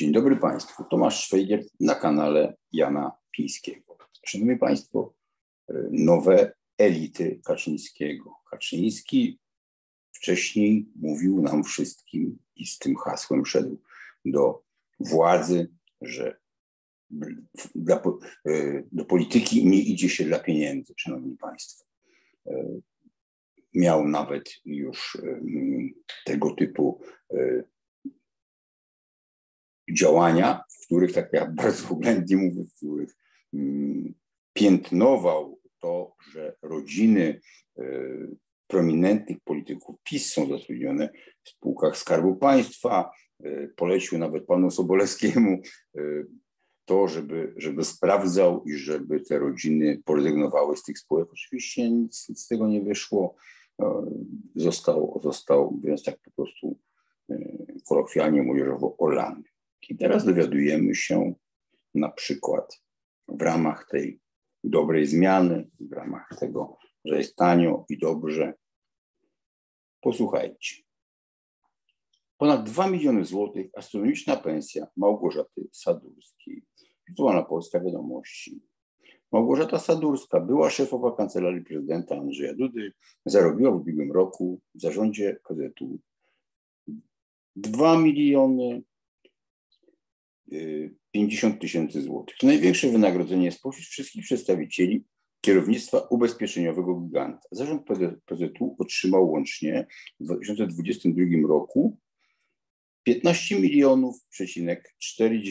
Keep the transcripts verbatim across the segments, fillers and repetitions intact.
Dzień dobry Państwu. Tomasz Szwejgiert na kanale Jana Pińskiego. Szanowni Państwo, nowe elity Kaczyńskiego. Kaczyński wcześniej mówił nam wszystkim i z tym hasłem szedł do władzy, że dla, do polityki nie idzie się dla pieniędzy, Szanowni Państwo. Miał nawet już tego typu działania, w których, tak ja bardzo oględnie mówię, w których piętnował to, że rodziny prominentnych polityków PiS są zatrudnione w spółkach Skarbu Państwa. Polecił nawet panu Sobolewskiemu to, żeby, żeby sprawdzał i żeby te rodziny porezygnowały z tych spółek. Oczywiście nic, nic z tego nie wyszło. Został, został więc tak po prostu kolokwialnie młodzieżowo olany. I teraz dowiadujemy się na przykład w ramach tej dobrej zmiany, w ramach tego, że jest tanio i dobrze. Posłuchajcie. Ponad dwa miliony złotych, astronomiczna pensja Małgorzaty Sadurskiej. Wirtualna Polska, wiadomości. Małgorzata Sadurska, była szefowa kancelarii prezydenta Andrzeja Dudy, zarobiła w ubiegłym roku w zarządzie K Z U dwa miliony pięćdziesiąt tysięcy złotych. Największe wynagrodzenie spośród wszystkich przedstawicieli kierownictwa ubezpieczeniowego giganta. Zarząd P Z U otrzymał łącznie w dwa tysiące dwudziestym drugim roku piętnaście milionów cztery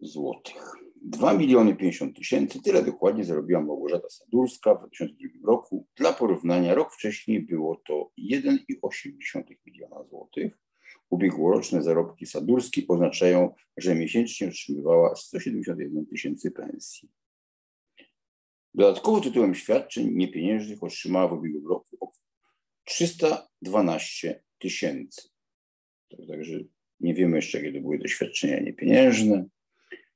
złotych. dwa miliony pięćdziesiąt tysięcy, tyle dokładnie zarobiła Małgorzata Sadurska w dwa tysiące drugim roku. Dla porównania rok wcześniej było to jeden przecinek osiem miliona złotych. Ubiegłoroczne zarobki Sadurskiej oznaczają, że miesięcznie otrzymywała sto siedemdziesiąt jeden tysięcy pensji. Dodatkowo tytułem świadczeń niepieniężnych otrzymała w ubiegłym roku trzysta dwanaście tysięcy. Także nie wiemy jeszcze, kiedy były te świadczenia niepieniężne.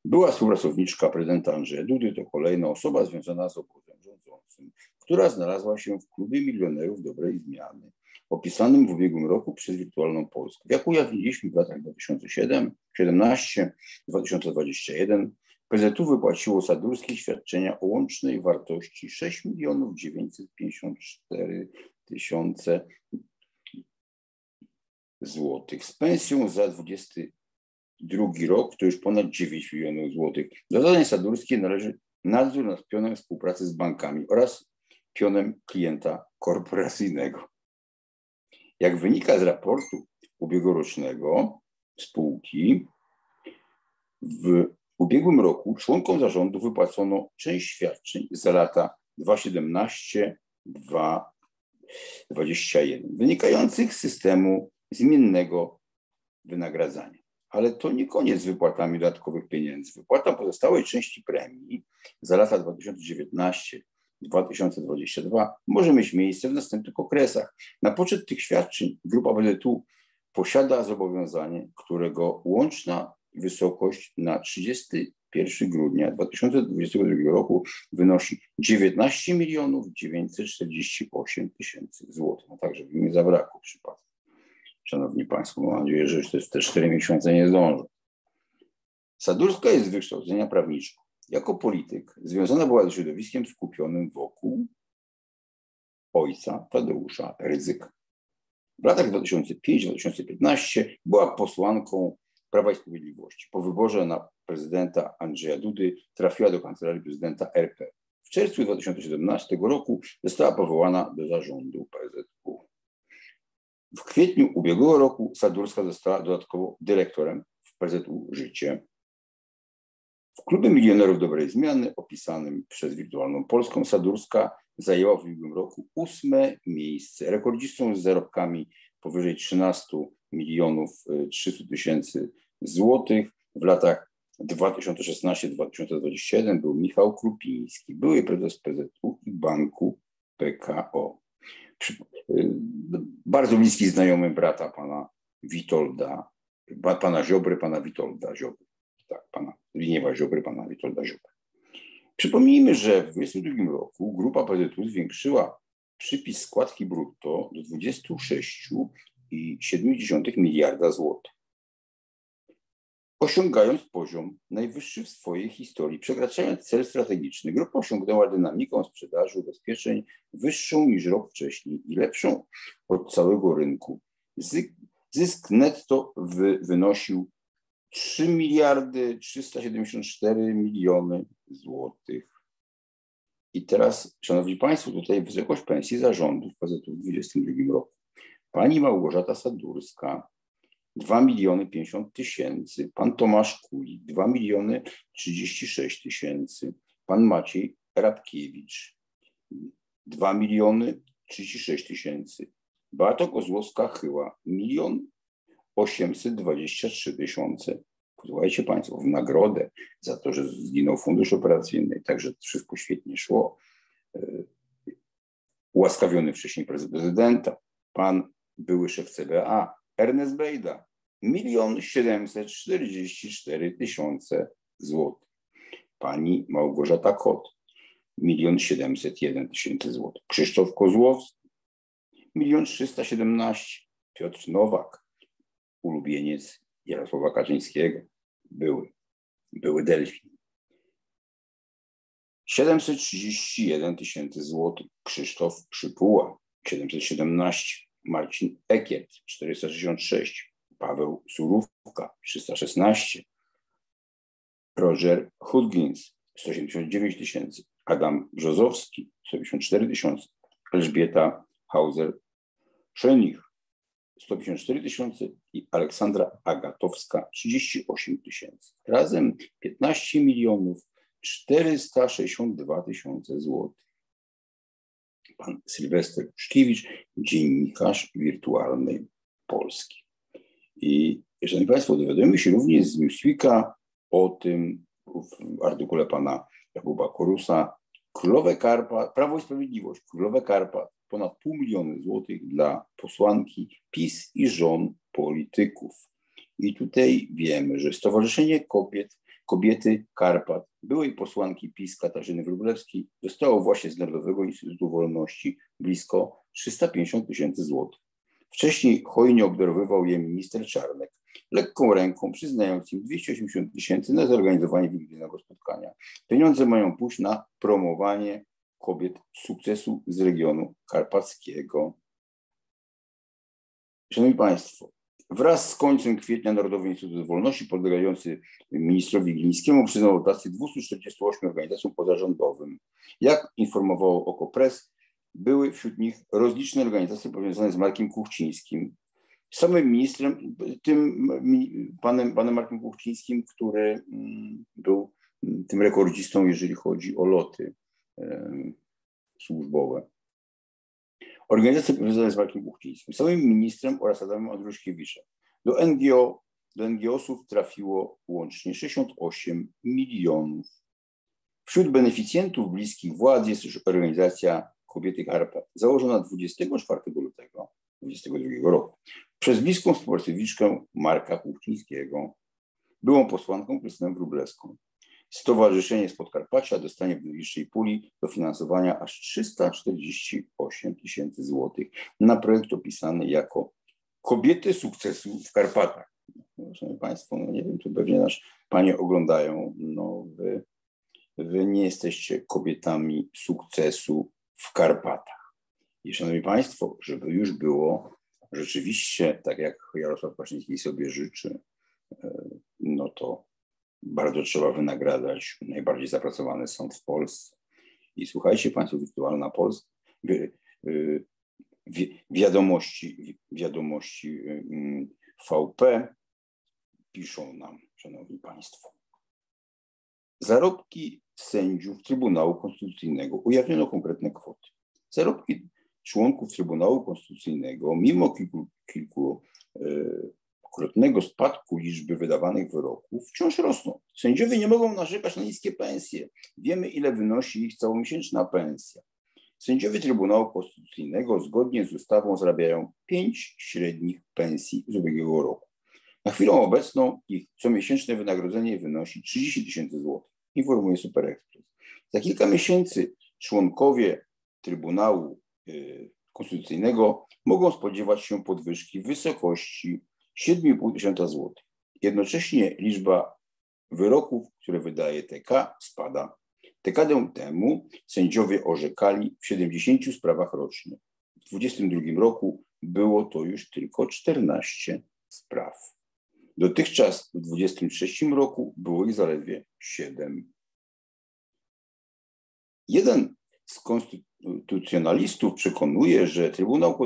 Była współpracowniczka prezydenta Andrzeja Dudy, to kolejna osoba związana z obozem rządzącym, która znalazła się w klubie milionerów dobrej zmiany, opisanym w ubiegłym roku przez Wirtualną Polskę. Jak ujawniliśmy w latach dwa tysiące siedemnastym do dwa tysiące dwudziestego pierwszego, P Z U wypłaciło Sadurskiej świadczenia o łącznej wartości sześć milionów dziewięćset pięćdziesiąt cztery tysiące złotych. Z pensją za dwudziesty drugi rok to już ponad dziewięć milionów złotych. Do zadań Sadurskiej należy nadzór nad pionem współpracy z bankami oraz pionem klienta korporacyjnego. Jak wynika z raportu ubiegłorocznego spółki, w ubiegłym roku członkom zarządu wypłacono część świadczeń za lata dwa tysiące siedemnasty do dwa tysiące dwudziestego pierwszego wynikających z systemu zmiennego wynagradzania. Ale to nie koniec z wypłatami dodatkowych pieniędzy. Wypłata pozostałej części premii za lata dwa tysiące dziewiętnasty do dwa tysiące dwudziestego drugiego może mieć miejsce w następnych okresach. Na poczet tych świadczeń grupa P Z U posiada zobowiązanie, którego łączna wysokość na trzydziestego pierwszego grudnia dwa tysiące dwudziestego drugiego roku wynosi dziewiętnaście milionów dziewięćset czterdzieści osiem tysięcy złotych. No także by mi zabrakło przypadku. Szanowni Państwo, mam nadzieję, że już te cztery miesiące nie zdążą. Sadurska jest z wykształcenia prawniczką. Jako polityk związana była ze środowiskiem skupionym wokół ojca Tadeusza Rydzyka. W latach dwa tysiące piątego do dwa tysiące piętnastego była posłanką Prawa i Sprawiedliwości. Po wyborze na prezydenta Andrzeja Dudy trafiła do kancelarii prezydenta R P. W czerwcu dwa tysiące siedemnastego roku została powołana do zarządu P Z U. W kwietniu ubiegłego roku Sadurska została dodatkowo dyrektorem w P Z U Życie. W klubie milionerów dobrej zmiany opisanym przez Wirtualną Polską Sadurska zajęła w ubiegłym roku ósme miejsce. Rekordzistą z zarobkami powyżej trzynastu milionów trzystu tysięcy złotych w latach dwa tysiące szesnastego do dwa tysiące dwudziestego pierwszego był Michał Krupiński, były prezes P Z U i banku P K O. Przy, bardzo bliski znajomy brata pana Witolda, pana Ziobry, pana Witolda Ziobry. Tak, pana Zbigniewa Ziobry, pana Witolda Ziobry. Przypomnijmy, że w dwa tysiące dwudziestym drugim roku grupa P Z U zwiększyła przypis składki brutto do dwudziestu sześciu dwa przecinek siedem miliarda złotych, osiągając poziom najwyższy w swojej historii, przekraczając cel strategiczny. Grupa osiągnęła dynamiką sprzedaży ubezpieczeń wyższą niż rok wcześniej i lepszą od całego rynku. Zysk netto wy, wynosił trzy miliardy trzysta siedemdziesiąt cztery miliony złotych. I teraz, szanowni państwo, tutaj wysokość pensji zarządów P Z U w dwa tysiące dwudziestym drugim roku. Pani Małgorzata Sadurska dwa miliony pięćdziesiąt tysięcy, pan Tomasz Kuli dwa miliony trzydzieści sześć tysięcy, pan Maciej Radkiewicz dwa miliony trzydzieści sześć tysięcy, Beata Kozłowska-Chyła milion osiemset dwadzieścia trzy tysiące. Posłuchajcie państwo, w nagrodę za to, że zginął fundusz operacyjny, także wszystko świetnie szło. Ułaskawiony wcześniej prezydenta, pan były szef C B A, Ernest Bejda, milion siedemset czterdzieści cztery tysiące złotych. Pani Małgorzata Kot, milion siedemset jeden tysięcy złotych. Krzysztof Kozłowski, milion trzysta siedemnaście. Piotr Nowak, ulubieniec Jarosława Kaczyńskiego, były, były delfin, siedemset trzydzieści jeden tysięcy złotych. Krzysztof Przypuła, siedemset siedemnaście. Marcin Ekiert, czterysta sześćdziesiąt sześć, Paweł Surówka, trzysta szesnaście, Roger Hudgins, sto siedemdziesiąt dziewięć tysięcy, Adam Brzozowski, sto pięćdziesiąt cztery tysiące, Elżbieta Hauser-Szenich, sto pięćdziesiąt cztery tysiące i Aleksandra Agatowska, trzydzieści osiem tysięcy. Razem piętnaście milionów czterysta sześćdziesiąt dwa tysiące złotych. Pan Sylwester Puszkiewicz, dziennikarz Wirtualnej Polski. I, szanowni państwo, dowiadujemy się również z Newsweeka o tym w artykule pana Jakuba Korusa. Królowe Karpat, Prawo i Sprawiedliwość, Królowe Karpat, ponad pół miliona złotych dla posłanki PiS i żon polityków. I tutaj wiemy, że Stowarzyszenie Kobiet Kobiety Karpat, byłej posłanki PiS Katarzyny Wróblewskiej, dostało właśnie z Narodowego Instytutu Wolności blisko trzysta pięćdziesiąt tysięcy złotych. Wcześniej hojnie obdarowywał je minister Czarnek, lekką ręką przyznając im dwieście osiemdziesiąt tysięcy na zorganizowanie wigilijnego spotkania. Pieniądze mają pójść na promowanie kobiet sukcesu z regionu karpackiego. Szanowni państwo, wraz z końcem kwietnia Narodowy Instytut Wolności podlegający ministrowi Glińskiemu przyznał dotację dwustu czterdziestu ośmiu organizacjom pozarządowym. Jak informowało OKO.press, były wśród nich rozliczne organizacje powiązane z Markiem Kuchcińskim, samym ministrem, tym panem, panem Markiem Kuchcińskim, który był tym rekordzistą, jeżeli chodzi o loty e, służbowe. Organizacje powiązane z Markiem Kuchcińskim, samym ministrem oraz Adamem Andruszkiewiczem. Do N G O, do N G O-sów trafiło łącznie sześćdziesiąt osiem milionów. Wśród beneficjentów bliskich władz jest już organizacja Kobiety Karpat, założona dwudziestego czwartego lutego dwa tysiące dwudziestego drugiego roku przez bliską współpracowniczkę Marka Kuchcińskiego, byłą posłanką Krystynę Wróblewską. Stowarzyszenie z Podkarpacia dostanie w najbliższej puli dofinansowania aż trzysta czterdzieści osiem tysięcy złotych na projekt opisany jako Kobiety Sukcesu w Karpatach. No, szanowni państwo, no nie wiem, tu pewnie nasz panie oglądają, no wy, wy nie jesteście kobietami sukcesu w Karpatach. I szanowni państwo, żeby już było rzeczywiście tak, jak Jarosław Kaczyński sobie życzy, no to bardzo trzeba wynagradzać najbardziej zapracowany sąd w Polsce. I słuchajcie państwo, Wirtualna Polska, wi wi wiadomości, wiadomości V P piszą nam, szanowni państwo. Zarobki sędziów Trybunału Konstytucyjnego, ujawniono konkretne kwoty. Zarobki członków Trybunału Konstytucyjnego, mimo kilku, kilku yy, Krotnego spadku liczby wydawanych wyroków, wciąż rosną. Sędziowie nie mogą narzekać na niskie pensje. Wiemy, ile wynosi ich całomiesięczna pensja. Sędziowie Trybunału Konstytucyjnego zgodnie z ustawą zarabiają pięć średnich pensji z ubiegłego roku. Na chwilę obecną ich comiesięczne wynagrodzenie wynosi trzydzieści tysięcy złotych, informuje Super Express. Za kilka miesięcy członkowie Trybunału konstytucyjnego mogą spodziewać się podwyżki w wysokości siedmiu i pół tysiąca złotych. Jednocześnie liczba wyroków, które wydaje T K, spada. Dekadę temu sędziowie orzekali w siedemdziesięciu sprawach rocznie. W dwudziestym drugim roku było to już tylko czternaście spraw. Dotychczas w dwudziestym trzecim roku było ich zaledwie siedem. Jeden z konstytucjonalistów przekonuje, że Trybunał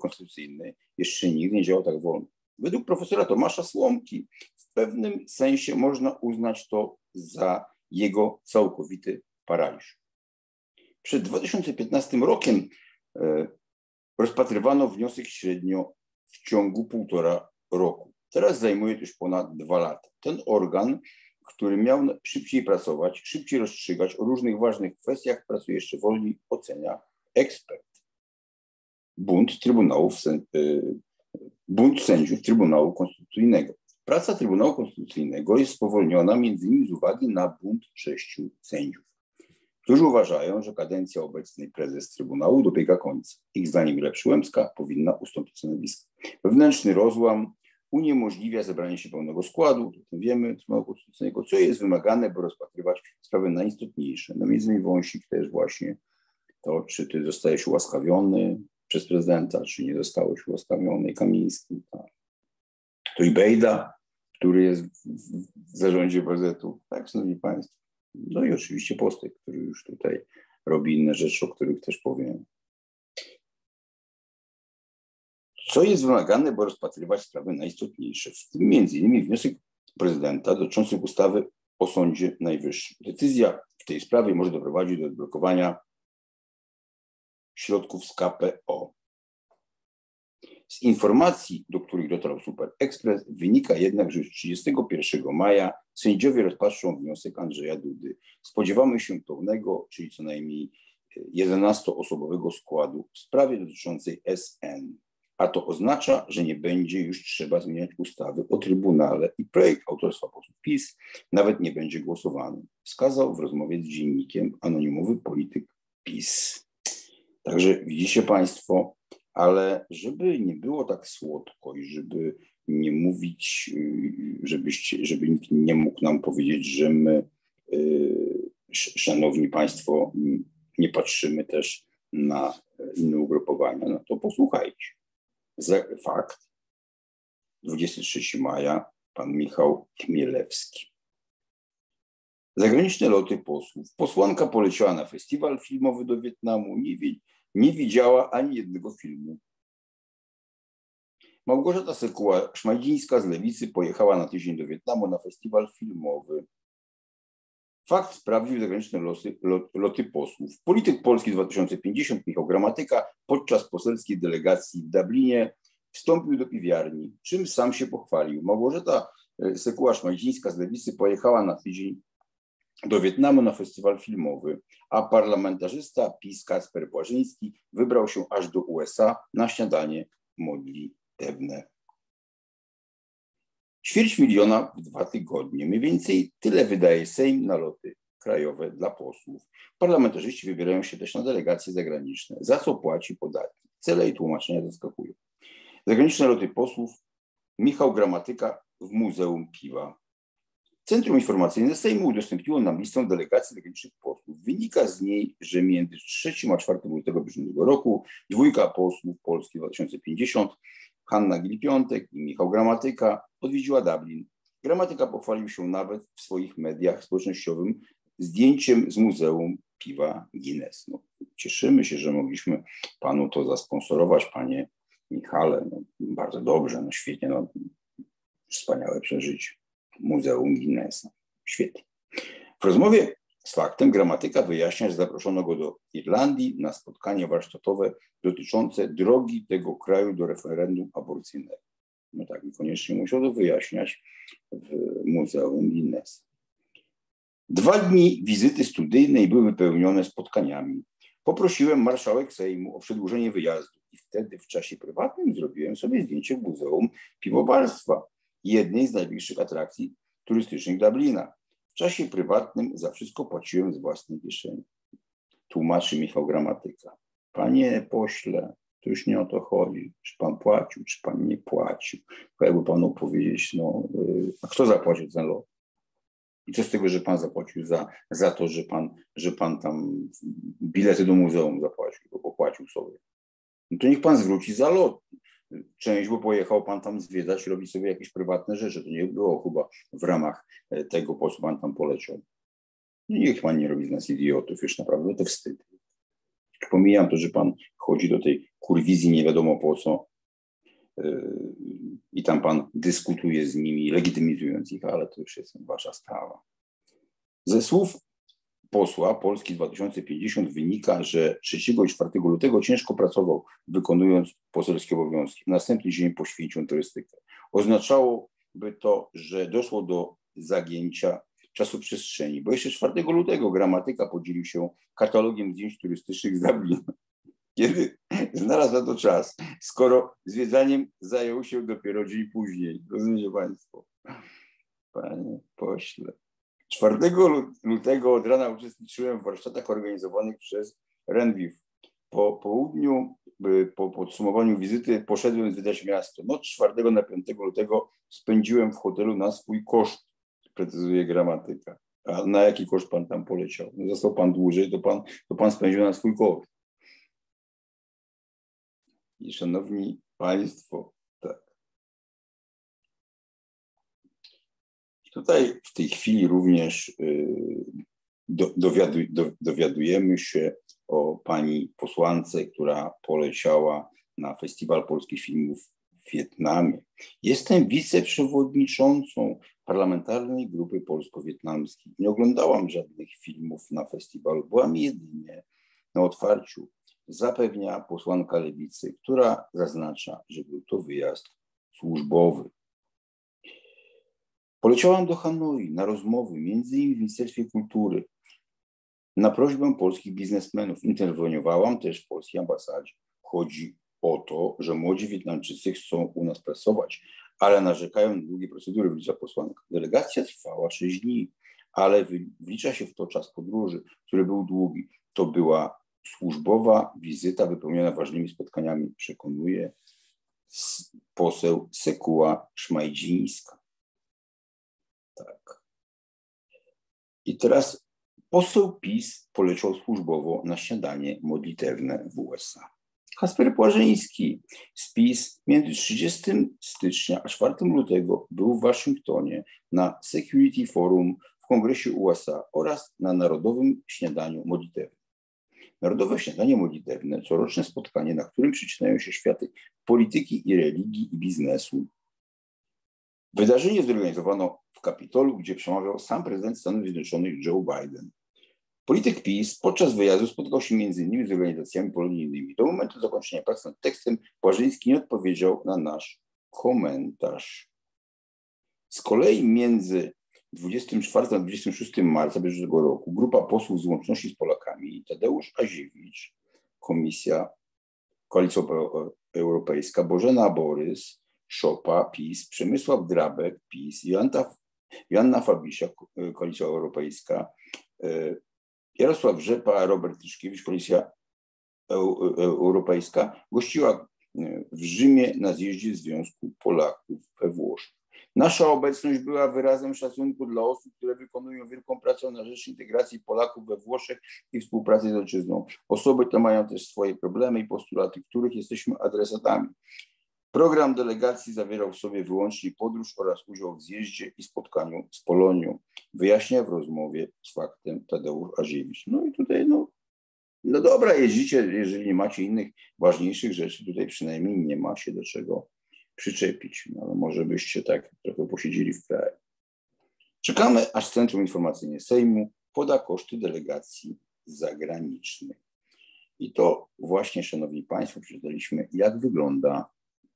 Konstytucyjny jeszcze nigdy nie działał tak wolno. Według profesora Tomasza Słomki w pewnym sensie można uznać to za jego całkowity paraliż. Przed dwa tysiące piętnastym rokiem rozpatrywano wniosek średnio w ciągu półtora roku. Teraz zajmuje to już ponad dwa lata. Ten organ, który miał szybciej pracować, szybciej rozstrzygać o różnych ważnych kwestiach, pracuje jeszcze wolniej, ocenia ekspert. Bunt trybunałów, bunt sędziów Trybunału Konstytucyjnego. Praca Trybunału Konstytucyjnego jest spowolniona między innymi z uwagi na bunt sześciu sędziów, którzy uważają, że kadencja obecnej prezes Trybunału dobiega końca. Ich zdaniem lepszy Łemska powinna ustąpić stanowiska. Wewnętrzny rozłam uniemożliwia zebranie się pełnego składu, o tym wiemy, Trybunału Konstytucyjnego, co jest wymagane, by rozpatrywać sprawy najistotniejsze. No między innymi wąsik też właśnie to, czy ty zostajesz ułaskawiony przez prezydenta, czy nie zostałeś ułaskawiony, Kamiński. Tak. To i Bejda, który jest w zarządzie P Z U. Tak, szanowni państwo. No i oczywiście Postek, który już tutaj robi inne rzeczy, o których też powiem. Co jest wymagane, by rozpatrywać sprawy najistotniejsze, w tym między innymi wniosek prezydenta dotyczący ustawy o Sądzie Najwyższym. Decyzja w tej sprawie może doprowadzić do odblokowania środków z K P O. Z informacji, do których dotarł Super Express, wynika jednak, że już trzydziestego pierwszego maja sędziowie rozpatrzą wniosek Andrzeja Dudy. Spodziewamy się pełnego, czyli co najmniej jedenastoosobowego składu w sprawie dotyczącej S N. A to oznacza, że nie będzie już trzeba zmieniać ustawy o Trybunale i projekt autorstwa posłów PiS nawet nie będzie głosowany. Wskazał w rozmowie z dziennikiem anonimowy polityk PiS. Także widzicie państwo, ale żeby nie było tak słodko i żeby nie mówić, żebyście, żeby nikt nie mógł nam powiedzieć, że my, szanowni państwo, nie patrzymy też na inne ugrupowania, no to posłuchajcie. Za fakt, dwudziestego trzeciego maja, pan Michał Chmielewski. Zagraniczne loty posłów. Posłanka poleciała na festiwal filmowy do Wietnamu, nie, wi nie widziała ani jednego filmu. Małgorzata Sekuła-Szmajcińska z Lewicy pojechała na tydzień do Wietnamu na festiwal filmowy. Fakt sprawdził zagraniczne losy, lot, loty posłów. Polityk Polski dwa tysiące pięćdziesiąt Michał Gramatyka podczas poselskiej delegacji w Dublinie wstąpił do piwiarni, czym sam się pochwalił. Małgorzata Sekuła-Szmajcińska z Lewicy pojechała na tydzień do Wietnamu na festiwal filmowy, a parlamentarzysta PiS Kacper Błażyński wybrał się aż do U S A na śniadanie modlitewne. Ćwierć miliona w dwa tygodnie. Mniej więcej tyle wydaje Sejm na loty krajowe dla posłów. Parlamentarzyści wybierają się też na delegacje zagraniczne, za co płaci podatki. Cele i tłumaczenia zaskakują. Zagraniczne loty posłów. Michał Gramatyka w Muzeum Piwa. Centrum Informacyjne Sejmu udostępniło nam listę delegacji zagranicznych posłów. Wynika z niej, że między trzecim a czwartym lutego bieżącego roku dwójka posłów Polski dwa tysiące pięćdziesiąt, Hanna Gil-Piątek i Michał Gramatyka, odwiedziła Dublin. Gramatyka pochwalił się nawet w swoich mediach społecznościowych zdjęciem z Muzeum Piwa Guinness. No, cieszymy się, że mogliśmy panu to zasponsorować, panie Michale. No, bardzo dobrze, no świetnie, no, wspaniałe przeżycie. Muzeum Guinnessa. Świetnie. W rozmowie z Faktem Gramatyka wyjaśnia, że zaproszono go do Irlandii na spotkanie warsztatowe dotyczące drogi tego kraju do referendum aborcyjnego. No tak, i koniecznie musiał to wyjaśniać w Muzeum Guinnessa. Dwa dni wizyty studyjnej były wypełnione spotkaniami. Poprosiłem marszałek Sejmu o przedłużenie wyjazdu i wtedy w czasie prywatnym zrobiłem sobie zdjęcie w Muzeum Piwowarstwa, jednej z największych atrakcji turystycznych Dublina. W czasie prywatnym za wszystko płaciłem z własnej kieszeni. Tłumaczy Michał Gramatyka. Panie pośle, to już nie o to chodzi, czy pan płacił, czy pan nie płacił. Jakby panu powiedzieć, no, a kto zapłacił za lot? I co z tego, że pan zapłacił za, za to, że pan, że pan tam bilety do muzeum zapłacił, bo płacił sobie. No to niech pan zwróci za lot. Część, bo pojechał pan tam zwiedzać, robić sobie jakieś prywatne rzeczy. To nie było chyba w ramach tego, po co pan tam poleciał. No niech pan nie robi z nas idiotów, już naprawdę to wstyd. Pomijam to, że pan chodzi do tej kurwizji nie wiadomo po co yy, i tam pan dyskutuje z nimi, legitymizując ich, ale to już jest wasza sprawa. Ze słów posła Polski dwa tysiące pięćdziesiąt wynika, że trzeciego i czwartego lutego ciężko pracował, wykonując poselskie obowiązki. Następny dzień poświęcił turystykę. Oznaczałoby to, że doszło do zagięcia czasu przestrzeni, bo jeszcze czwartego lutego Gramatyka podzielił się katalogiem zdjęć turystycznych z Dublina, kiedy znalazł na to czas, skoro zwiedzaniem zajął się dopiero dzień później. Rozumiecie państwo? Panie pośle. czwartego lutego od rana uczestniczyłem w warsztatach organizowanych przez Renwiw. Po południu, po podsumowaniu wizyty, poszedłem zwiedzać miasto. Noc czwartego na piątego lutego spędziłem w hotelu na swój koszt, precyzuje Gramatyka. A na jaki koszt pan tam poleciał? No został pan dłużej, to pan, to pan spędził na swój koszt. I szanowni państwo, tak. Tutaj w tej chwili również yy, do, dowiadu, do, dowiadujemy się o pani posłance, która poleciała na Festiwal Polskich Filmów w Wietnamie. Jestem wiceprzewodniczącą parlamentarnej grupy polsko-wietnamskiej. Nie oglądałam żadnych filmów na festiwalu, byłam jedynie na otwarciu, zapewnia posłanka Lewicy, która zaznacza, że był to wyjazd służbowy. Poleciałam do Hanoi na rozmowy, między innymi w Ministerstwie Kultury. Na prośbę polskich biznesmenów interweniowałam też w polskiej ambasadzie. Chodzi o to, że młodzi Wietnamczycy chcą u nas pracować, ale narzekają na długie procedury, wlicza posłanka. Delegacja trwała sześć dni, ale wlicza się w to czas podróży, który był długi. To była służbowa wizyta wypełniona ważnymi spotkaniami, przekonuje poseł Sekuła-Szmajcińska. Tak. I teraz poseł PiS poleciał służbowo na śniadanie modlitewne w U S A. Kasper Płażyński z PiS między trzydziestego stycznia a czwartego lutego był w Waszyngtonie na Security Forum w Kongresie U S A oraz na Narodowym Śniadaniu Modlitewnym. Narodowe Śniadanie Modlitewne, coroczne spotkanie, na którym przecinają się światy polityki i religii i biznesu. Wydarzenie zorganizowano w Kapitolu, gdzie przemawiał sam prezydent Stanów Zjednoczonych Joe Biden. Polityk PiS podczas wyjazdu spotkał się m.in. z organizacjami polonijnymi. Do momentu zakończenia prac nad tekstem Płażyński nie odpowiedział na nasz komentarz. Z kolei między dwudziestego czwartego a dwudziestego szóstego marca bieżącego roku grupa posłów z Łączności z Polakami, Tadeusz Aziewicz, Komisja Koalicja Europejska, Bożena Borys, Szopa, PiS, Przemysław Drabek, PiS, Joanna Fabisiak, Koalicja Europejska, Jarosław Rzepa, Robert Tyszkiewicz, Koalicja Europejska, gościła w Rzymie na zjeździe Związku Polaków we Włoszech. Nasza obecność była wyrazem szacunku dla osób, które wykonują wielką pracę na rzecz integracji Polaków we Włoszech i współpracy z ojczyzną. Osoby te mają też swoje problemy i postulaty, których jesteśmy adresatami. Program delegacji zawierał w sobie wyłącznie podróż oraz udział w zjeździe i spotkaniu z Polonią. Wyjaśnia w rozmowie z faktem Tadeusz Aziewicz. No i tutaj, no, no dobra, jeździcie, jeżeli nie macie innych ważniejszych rzeczy, tutaj przynajmniej nie ma się do czego przyczepić. No, ale może byście tak trochę posiedzieli w kraju. Czekamy, aż Centrum Informacyjne Sejmu poda koszty delegacji zagranicznych. I to właśnie, szanowni państwo, przeczytaliśmy, jak wygląda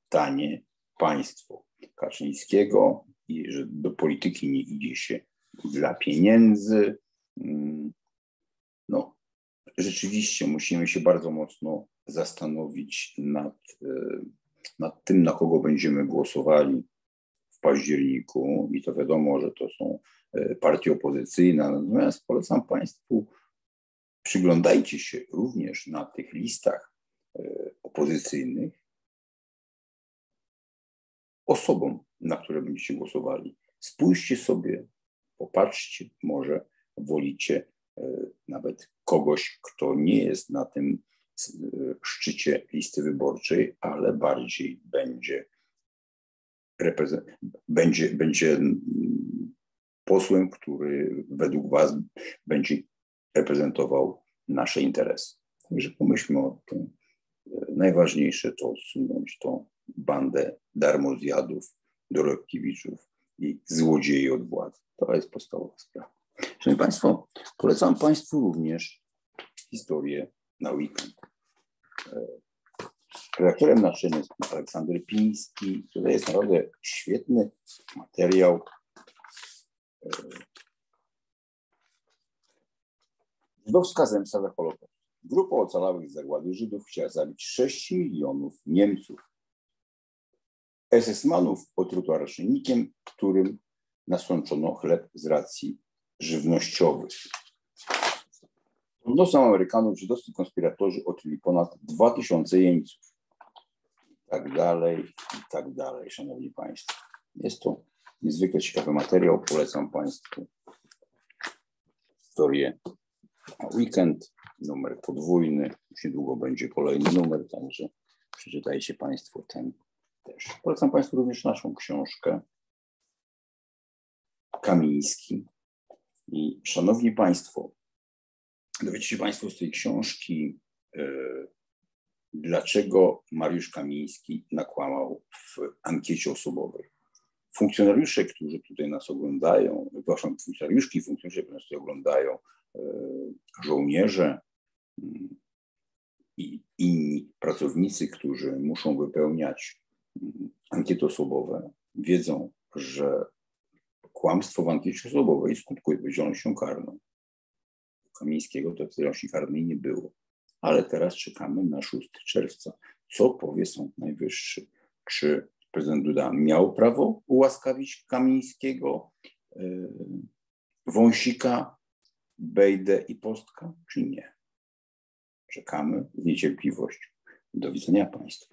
tanie państwo Kaczyńskiego i że do polityki nie idzie się dla pieniędzy. No, rzeczywiście musimy się bardzo mocno zastanowić nad, nad tym, na kogo będziemy głosowali w październiku i to wiadomo, że to są partie opozycyjne, natomiast polecam państwu, przyglądajcie się również na tych listach opozycyjnych osobom, na które będziecie głosowali. Spójrzcie sobie, popatrzcie, może wolicie nawet kogoś, kto nie jest na tym szczycie listy wyborczej, ale bardziej będzie, będzie, będzie posłem, który według was będzie reprezentował nasze interesy. Także pomyślmy o tym. Najważniejsze to odsunąć tą bandę darmozjadów, dorobkiewiczów i złodziei od władzy. To jest podstawowa sprawa. Szanowni Państwo, polecam Państwu również historię na weekend. Redaktorem naczelnym jest Aleksander Piński. To jest naprawdę świetny materiał. Żydowska zemsta za Holokaust. Grupa ocalałych z zagłady Żydów chciała zabić sześć milionów Niemców. es es manów otruto arszenikiem, którym nasączono chleb z racji żywnościowych. Pod nosem Amerykanów żydowscy konspiratorzy otruli ponad dwa tysiące jeńców. I tak dalej, i tak dalej, Szanowni Państwo. Jest to niezwykle ciekawy materiał. Polecam Państwu historię na weekend. Numer podwójny. Już niedługo będzie kolejny numer, także przeczytajcie Państwo ten też. Polecam Państwu również naszą książkę Kamiński. I Szanowni Państwo, dowiecie się Państwo z tej książki, yy, dlaczego Mariusz Kamiński nakłamał w ankiecie osobowej. Funkcjonariusze, którzy tutaj nas oglądają, przepraszam, funkcjonariuszki, funkcjonariusze, którzy nas tutaj oglądają, żołnierze i inni pracownicy, którzy muszą wypełniać ankiety osobowe, wiedzą, że kłamstwo w ankiecie osobowej skutkuje odpowiedzialnością karną. Kamińskiego to odpowiedzialności karnej nie było. Ale teraz czekamy na szóstego czerwca. Co powie Sąd Najwyższy? Czy prezydent Duda miał prawo ułaskawić Kamińskiego, Wąsika, Bejdę i Postka, czy nie? Czekamy z niecierpliwością. Do widzenia Państwu.